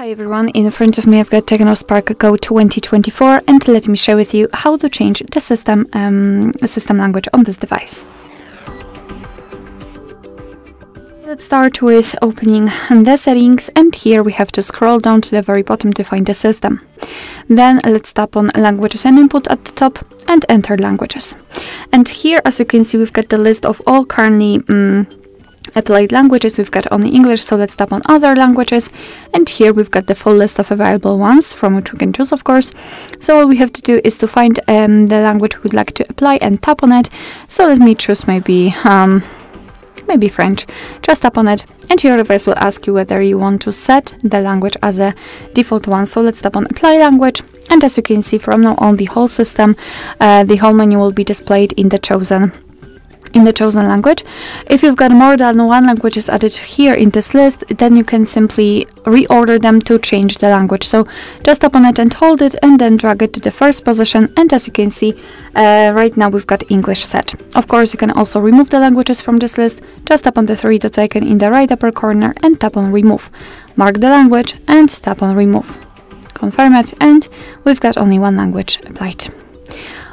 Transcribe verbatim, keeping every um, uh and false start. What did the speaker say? Hi everyone, in front of me I've got Tecno Spark Go twenty twenty-four, and let me share with you how to change the system, um, system language on this device. Let's start with opening the settings, and here we have to scroll down to the very bottom to find the system. Then let's tap on languages and input at the top and enter languages. And here, as you can see, we've got the list of all currently um, applied languages. We've got only English, so let's tap on other languages, and here we've got the full list of available ones from which we can choose, of course. So all we have to do is to find um, the language we'd like to apply and tap on it. So let me choose maybe um, maybe French. Just tap on it, and your device will ask you whether you want to set the language as a default one. So let's tap on apply language, and as you can see, from now on the whole system, uh, the whole menu will be displayed in the chosen in the chosen language. If you've got more than one language is added here in this list, then you can simply reorder them to change the language. So just tap on it and hold it, and then drag it to the first position, and as you can see, uh, right now we've got English set. Of course, you can also remove the languages from this list. Just tap on the three dots icon in the right upper corner and tap on remove. Mark the language and tap on remove. Confirm it, and we've got only one language applied.